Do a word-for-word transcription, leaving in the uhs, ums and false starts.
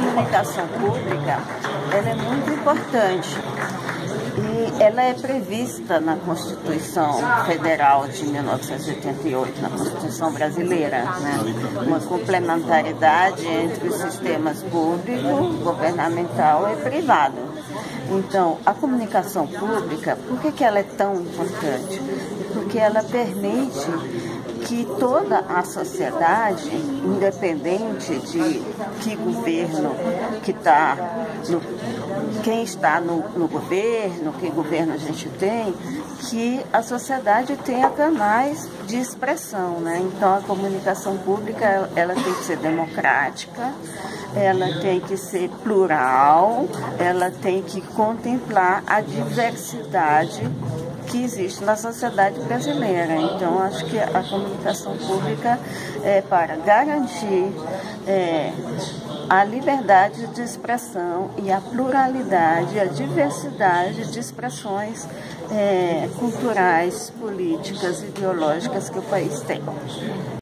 comunicação pública, ela é muito importante e ela é prevista na Constituição Federal de mil novecentos e oitenta e oito, na Constituição Brasileira, né? Uma complementaridade entre os sistemas público, governamental e privado. Então, a comunicação pública, por que que ela é tão importante? Porque ela permite que toda a sociedade, independente de que governo que está, quem está no, no governo, que governo a gente tem, que a sociedade tenha canais de expressão, né? Então, a comunicação pública, ela tem que ser democrática, ela tem que ser plural, ela tem que contemplar a diversidade que existe na sociedade brasileira. Então, acho que a comunicação pública é para garantir é, a liberdade de expressão e a pluralidade, a diversidade de expressões é, culturais, políticas, ideológicas que o país tem.